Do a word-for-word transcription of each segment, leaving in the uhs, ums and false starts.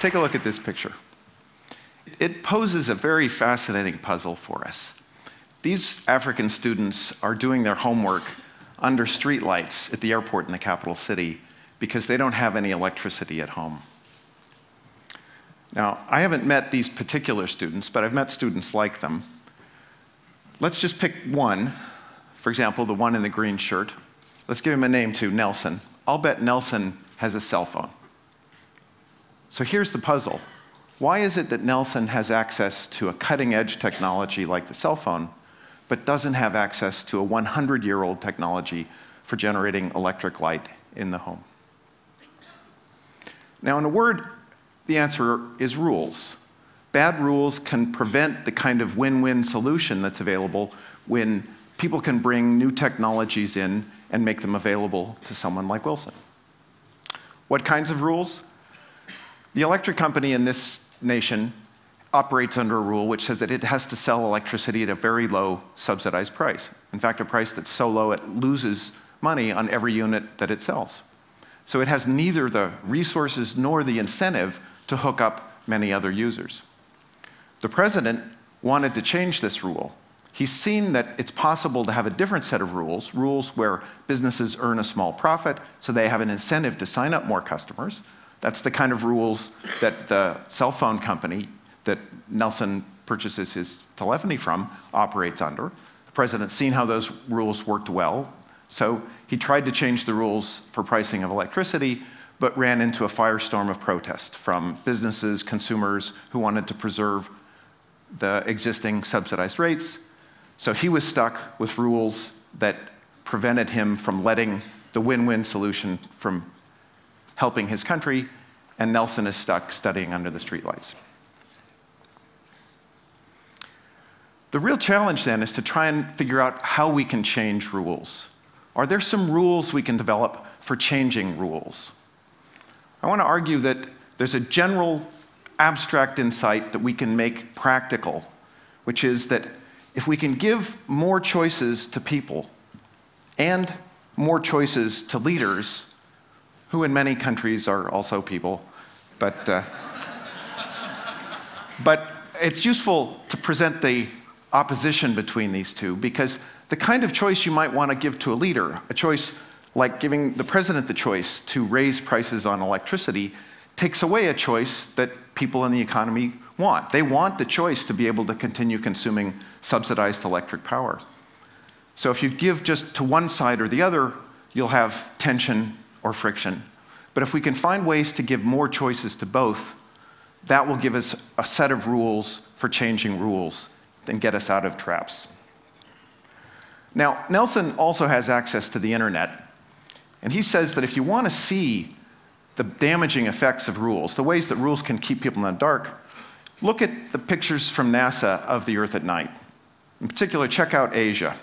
Take a look at this picture. It poses a very fascinating puzzle for us. These African students are doing their homework under streetlights at the airport in the capital city because they don't have any electricity at home. Now, I haven't met these particular students, but I've met students like them. Let's just pick one. For example, the one in the green shirt. Let's give him a name too, Nelson. I'll bet Nelson has a cell phone. So here's the puzzle. Why is it that Nelson has access to a cutting-edge technology like the cell phone, but doesn't have access to a hundred-year-old technology for generating electric light in the home? Now, in a word, the answer is rules. Bad rules can prevent the kind of win-win solution that's available when people can bring new technologies in and make them available to someone like Wilson. What kinds of rules? The electric company in this nation operates under a rule which says that it has to sell electricity at a very low subsidized price. In fact, a price that's so low it loses money on every unit that it sells. So it has neither the resources nor the incentive to hook up many other users. The president wanted to change this rule. He's seen that it's possible to have a different set of rules, rules where businesses earn a small profit so they have an incentive to sign up more customers. That's the kind of rules that the cell phone company that Nelson purchases his telephony from operates under. The president's seen how those rules worked well, so he tried to change the rules for pricing of electricity, but ran into a firestorm of protest from businesses, consumers who wanted to preserve the existing subsidized rates. So he was stuck with rules that prevented him from letting the win-win solution from helping his country, and Nelson is stuck studying under the streetlights. The real challenge then is to try and figure out how we can change rules. Are there some rules we can develop for changing rules? I want to argue that there's a general abstract insight that we can make practical, which is that if we can give more choices to people and more choices to leaders, who in many countries are also people, but, uh, but it's useful to present the opposition between these two, because the kind of choice you might want to give to a leader, a choice like giving the president the choice to raise prices on electricity, takes away a choice that people in the economy want. They want the choice to be able to continue consuming subsidized electric power. So if you give just to one side or the other, you'll have tension or friction. But if we can find ways to give more choices to both, that will give us a set of rules for changing rules and get us out of traps. Now, Nelson also has access to the internet, and he says that if you want to see the damaging effects of rules, the ways that rules can keep people in the dark, look at the pictures from NASA of the Earth at night. In particular, check out Asia.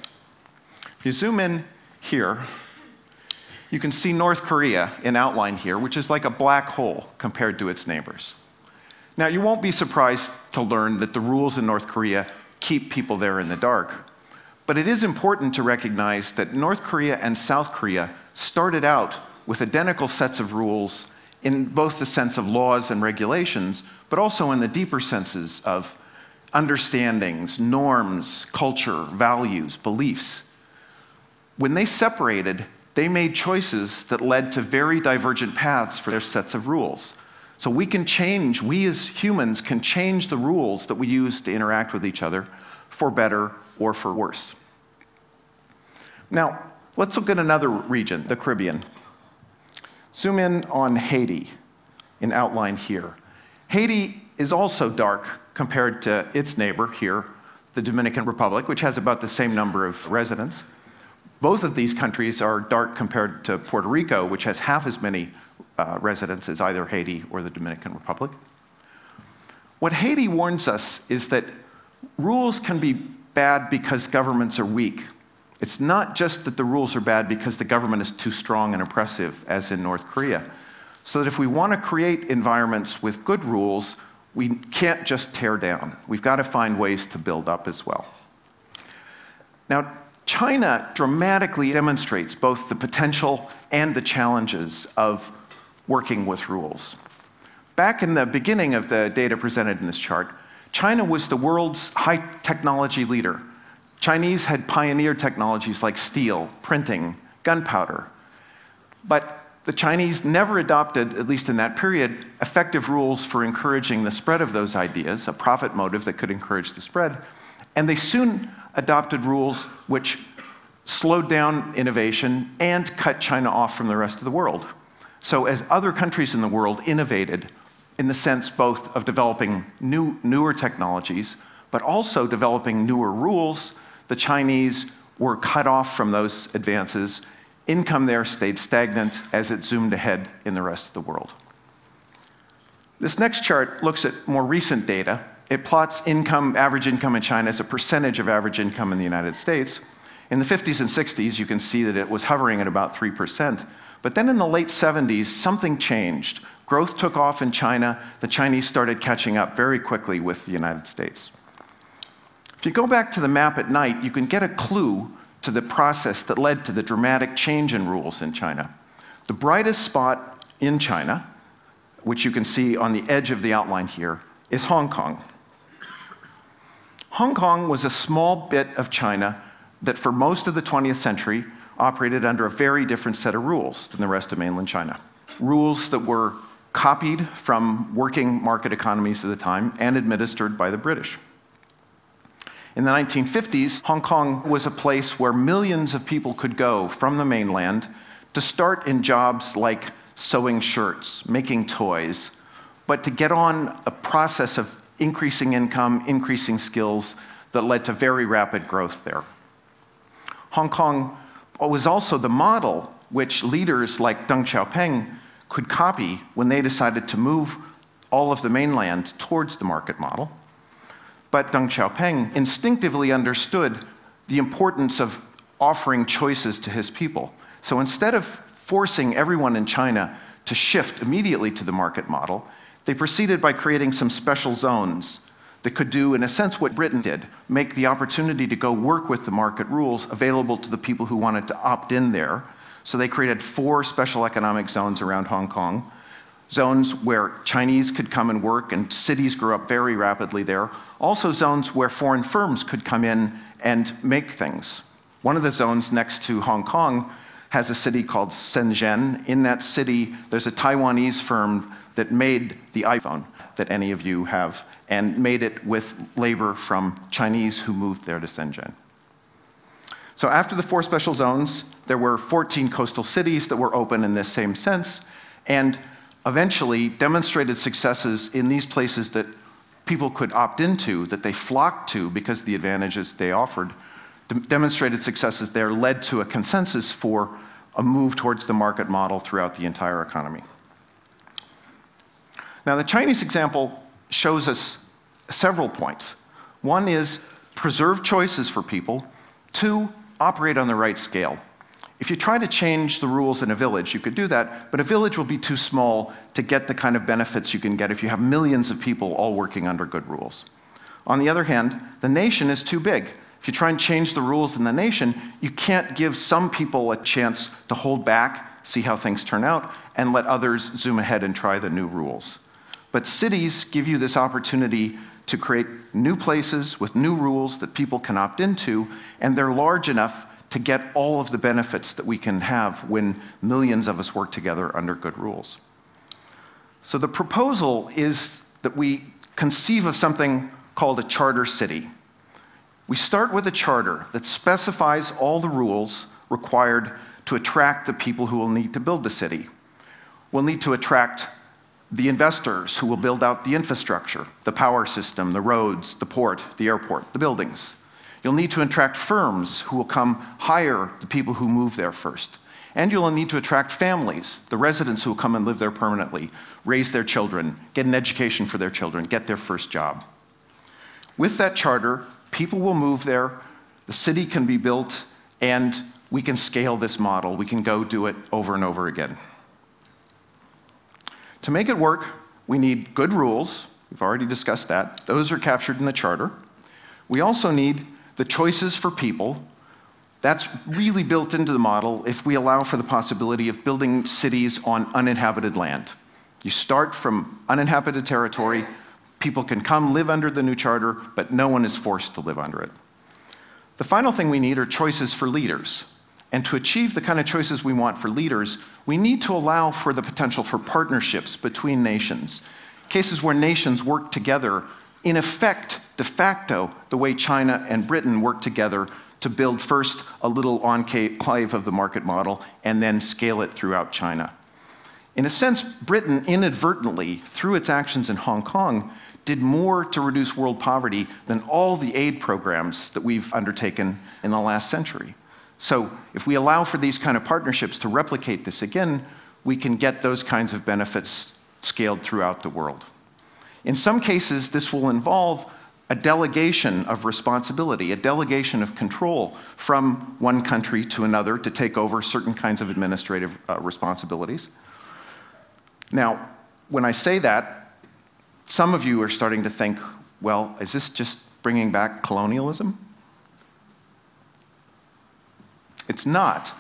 If you zoom in here, you can see North Korea in outline here, which is like a black hole compared to its neighbors. Now, you won't be surprised to learn that the rules in North Korea keep people there in the dark. But it is important to recognize that North Korea and South Korea started out with identical sets of rules in both the sense of laws and regulations, but also in the deeper senses of understandings, norms, culture, values, beliefs. When they separated, they made choices that led to very divergent paths for their sets of rules. So we can change, we as humans can change the rules that we use to interact with each other for better or for worse. Now, let's look at another region, the Caribbean. Zoom in on Haiti, in outline here. Haiti is also dark compared to its neighbor here, the Dominican Republic, which has about the same number of residents. Both of these countries are dark compared to Puerto Rico, which has half as many Uh, residents as either Haiti or the Dominican Republic. What Haiti warns us is that rules can be bad because governments are weak. It's not just that the rules are bad because the government is too strong and oppressive, as in North Korea. So that if we want to create environments with good rules, we can't just tear down. We've got to find ways to build up as well. Now, China dramatically demonstrates both the potential and the challenges of working with rules. Back in the beginning of the data presented in this chart, China was the world's high technology leader. Chinese had pioneered technologies like steel, printing, gunpowder. But the Chinese never adopted, at least in that period, effective rules for encouraging the spread of those ideas, a profit motive that could encourage the spread. And they soon adopted rules which slowed down innovation and cut China off from the rest of the world. So as other countries in the world innovated, in the sense both of developing new, newer technologies, but also developing newer rules, the Chinese were cut off from those advances. Income there stayed stagnant as it zoomed ahead in the rest of the world. This next chart looks at more recent data. It plots income, average income in China as a percentage of average income in the United States. In the fifties and sixties, you can see that it was hovering at about three percent. But then in the late seventies, something changed. Growth took off in China. The Chinese started catching up very quickly with the United States. If you go back to the map at night, you can get a clue to the process that led to the dramatic change in rules in China. The brightest spot in China, which you can see on the edge of the outline here, is Hong Kong. Hong Kong was a small bit of China that for most of the twentieth century operated under a very different set of rules than the rest of mainland China. Rules that were copied from working market economies of the time and administered by the British. In the nineteen fifties, Hong Kong was a place where millions of people could go from the mainland to start in jobs like sewing shirts, making toys, but to get on a process of increasing income, increasing skills that led to very rapid growth there. Hong Kong was also the model which leaders like Deng Xiaoping could copy when they decided to move all of the mainland towards the market model. But Deng Xiaoping instinctively understood the importance of offering choices to his people. So instead of forcing everyone in China to shift immediately to the market model, they proceeded by creating some special zones that could do, in a sense, what Britain did, make the opportunity to go work with the market rules available to the people who wanted to opt in there. So they created four special economic zones around Hong Kong, zones where Chinese could come and work, and cities grew up very rapidly there. Also zones where foreign firms could come in and make things. One of the zones next to Hong Kong has a city called Shenzhen. In that city, there's a Taiwanese firm that made the iPhone that any of you have, and made it with labor from Chinese who moved there to Shenzhen. So after the four special zones, there were fourteen coastal cities that were open in this same sense, and eventually demonstrated successes in these places that people could opt into, that they flocked to because of the advantages they offered. De- demonstrated successes there led to a consensus for a move towards the market model throughout the entire economy. Now, the Chinese example shows us several points. One is preserve choices for people. Two, operate on the right scale. If you try to change the rules in a village, you could do that, but a village will be too small to get the kind of benefits you can get if you have millions of people all working under good rules. On the other hand, the nation is too big. If you try and change the rules in the nation, you can't give some people a chance to hold back, see how things turn out, and let others zoom ahead and try the new rules. But cities give you this opportunity to create new places with new rules that people can opt into, and they're large enough to get all of the benefits that we can have when millions of us work together under good rules. So the proposal is that we conceive of something called a charter city. We start with a charter that specifies all the rules required to attract the people who will need to build the city. We'll need to attract the investors who will build out the infrastructure, the power system, the roads, the port, the airport, the buildings. You'll need to attract firms who will come hire the people who move there first. And you'll need to attract families, the residents who will come and live there permanently, raise their children, get an education for their children, get their first job. With that charter, people will move there, the city can be built, and we can scale this model. We can go do it over and over again. To make it work, we need good rules. We've already discussed that. Those are captured in the charter. We also need the choices for people. That's really built into the model if we allow for the possibility of building cities on uninhabited land. You start from uninhabited territory. People can come live under the new charter, but no one is forced to live under it. The final thing we need are choices for leaders. And to achieve the kind of choices we want for leaders, we need to allow for the potential for partnerships between nations. Cases where nations work together, in effect, de facto, the way China and Britain work together to build first a little enclave of the market model and then scale it throughout China. In a sense, Britain inadvertently, through its actions in Hong Kong, did more to reduce world poverty than all the aid programs that we've undertaken in the last century. So if we allow for these kind of partnerships to replicate this again, we can get those kinds of benefits scaled throughout the world. In some cases, this will involve a delegation of responsibility, a delegation of control from one country to another to take over certain kinds of administrative uh, responsibilities. Now, when I say that, some of you are starting to think, well, is this just bringing back colonialism? It's not,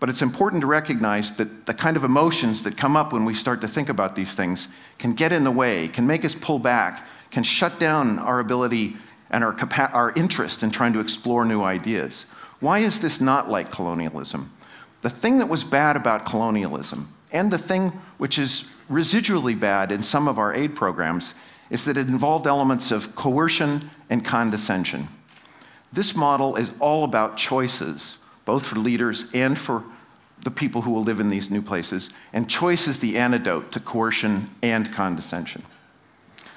but it's important to recognize that the kind of emotions that come up when we start to think about these things can get in the way, can make us pull back, can shut down our ability and our, our interest in trying to explore new ideas. Why is this not like colonialism? The thing that was bad about colonialism, and the thing which is residually bad in some of our aid programs, is that it involved elements of coercion and condescension. This model is all about choices, both for leaders and for the people who will live in these new places, and choice is the antidote to coercion and condescension.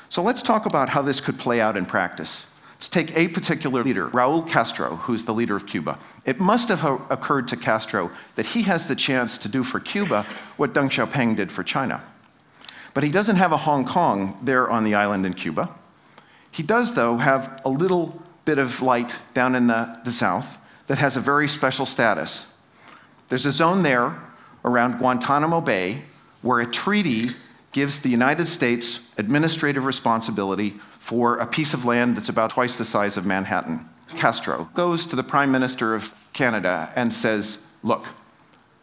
So let's talk about how this could play out in practice. Let's take a particular leader, Raul Castro, who's the leader of Cuba. It must have occurred to Castro that he has the chance to do for Cuba what Deng Xiaoping did for China. But he doesn't have a Hong Kong there on the island in Cuba. He does, though, have a little bit of light down in the, the south that has a very special status. There's a zone there around Guantanamo Bay where a treaty gives the United States administrative responsibility for a piece of land that's about twice the size of Manhattan. Castro goes to the Prime Minister of Canada and says, look,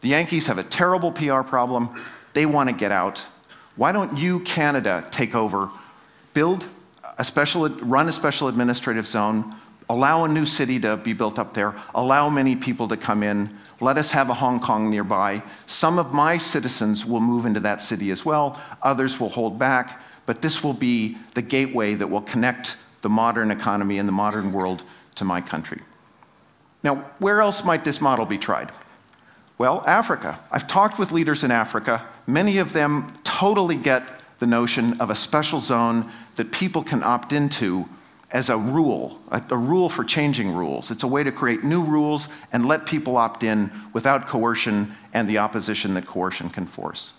the Yankees have a terrible P R problem. They want to get out. Why don't you, Canada, take over, build a special, run a special administrative zone, allow a new city to be built up there, allow many people to come in, let us have a Hong Kong nearby. Some of my citizens will move into that city as well, others will hold back, but this will be the gateway that will connect the modern economy and the modern world to my country. Now, where else might this model be tried? Well, Africa. I've talked with leaders in Africa. Many of them totally get the notion of a special zone that people can opt into as a rule, a, a rule for changing rules. It's a way to create new rules and let people opt in without coercion and the opposition that coercion can force.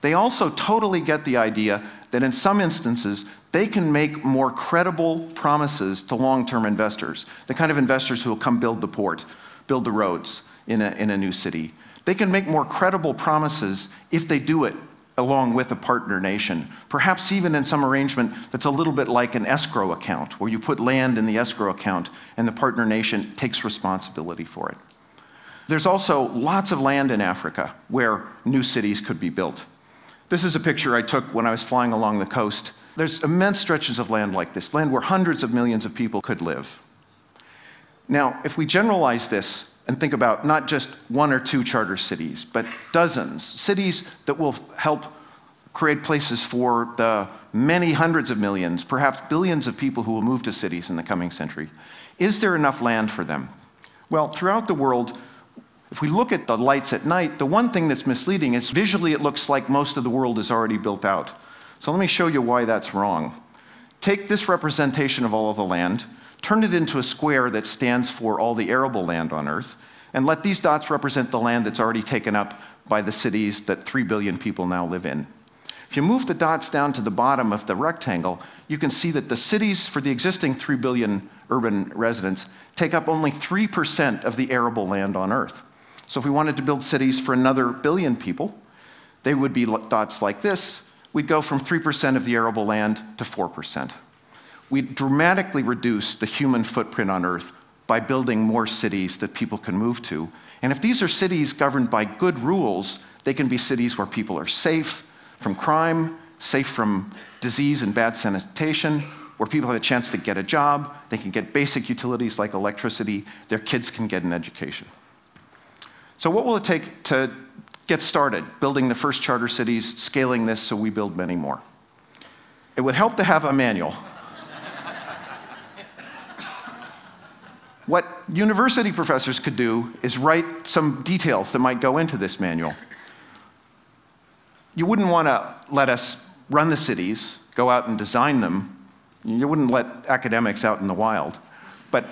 They also totally get the idea that in some instances, they can make more credible promises to long-term investors, the kind of investors who will come build the port, build the roads in a, in a new city. They can make more credible promises if they do it along with a partner nation, perhaps even in some arrangement that's a little bit like an escrow account, where you put land in the escrow account and the partner nation takes responsibility for it. There's also lots of land in Africa where new cities could be built. This is a picture I took when I was flying along the coast. There's immense stretches of land like this, land where hundreds of millions of people could live. Now, if we generalize this, and think about not just one or two charter cities, but dozens, cities that will help create places for the many hundreds of millions, perhaps billions of people who will move to cities in the coming century. Is there enough land for them? Well, throughout the world, if we look at the lights at night, the one thing that's misleading is visually it looks like most of the world is already built out. So let me show you why that's wrong. Take this representation of all of the land, turn it into a square that stands for all the arable land on Earth, and let these dots represent the land that's already taken up by the cities that three billion people now live in. If you move the dots down to the bottom of the rectangle, you can see that the cities for the existing three billion urban residents take up only three percent of the arable land on Earth. So if we wanted to build cities for another billion people, they would be dots like this. We'd go from three percent of the arable land to four percent. We dramatically reduce the human footprint on Earth by building more cities that people can move to. And if these are cities governed by good rules, they can be cities where people are safe from crime, safe from disease and bad sanitation, where people have a chance to get a job, they can get basic utilities like electricity, their kids can get an education. So what will it take to get started building the first charter cities, scaling this so we build many more? It would help to have a manual. What university professors could do is write some details that might go into this manual. You wouldn't want to let us run the cities, go out and design them. You wouldn't let academics out in the wild. But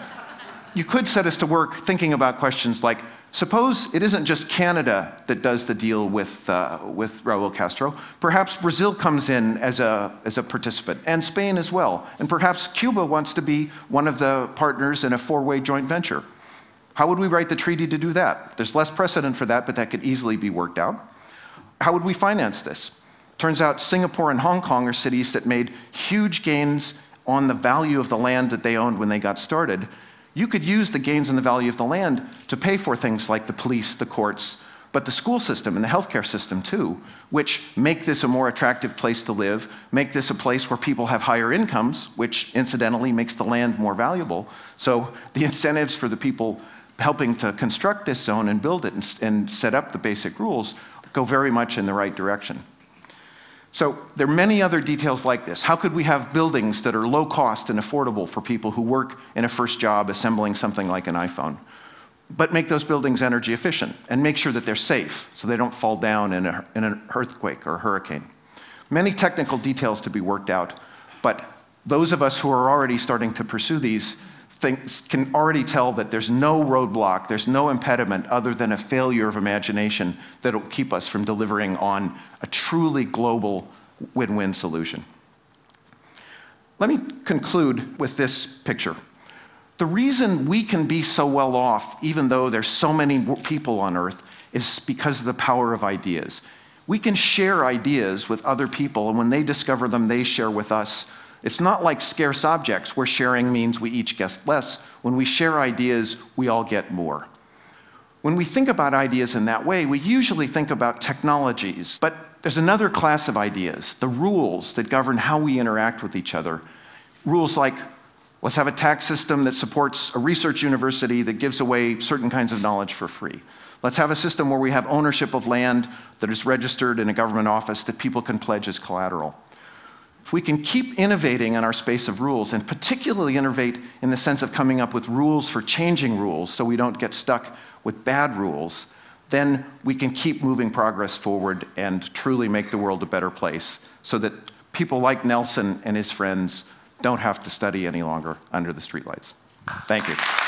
you could set us to work thinking about questions like, suppose it isn't just Canada that does the deal with, uh, with Raul Castro. Perhaps Brazil comes in as a, as a participant, and Spain as well. And perhaps Cuba wants to be one of the partners in a four-way joint venture. How would we write the treaty to do that? There's less precedent for that, but that could easily be worked out. How would we finance this? Turns out Singapore and Hong Kong are cities that made huge gains on the value of the land that they owned when they got started. You could use the gains in the value of the land to pay for things like the police, the courts, but the school system and the healthcare system too, which make this a more attractive place to live, make this a place where people have higher incomes, which incidentally makes the land more valuable. So the incentives for the people helping to construct this zone and build it and, and set up the basic rules go very much in the right direction. So there are many other details like this. How could we have buildings that are low cost and affordable for people who work in a first job assembling something like an iPhone, but make those buildings energy efficient and make sure that they're safe so they don't fall down in, a, in an earthquake or a hurricane? Many technical details to be worked out, but those of us who are already starting to pursue these things can already tell that there's no roadblock, there's no impediment other than a failure of imagination that will keep us from delivering on a truly global win-win solution. Let me conclude with this picture. The reason we can be so well off, even though there's so many people on Earth, is because of the power of ideas. We can share ideas with other people, and when they discover them, they share with us. It's not like scarce objects, where sharing means we each get less. When we share ideas, we all get more. When we think about ideas in that way, we usually think about technologies, but there's another class of ideas, the rules that govern how we interact with each other. Rules like, let's have a tax system that supports a research university that gives away certain kinds of knowledge for free. Let's have a system where we have ownership of land that is registered in a government office that people can pledge as collateral. If we can keep innovating in our space of rules, and particularly innovate in the sense of coming up with rules for changing rules so we don't get stuck with bad rules, then we can keep moving progress forward and truly make the world a better place so that people like Nelson and his friends don't have to study any longer under the streetlights. Thank you.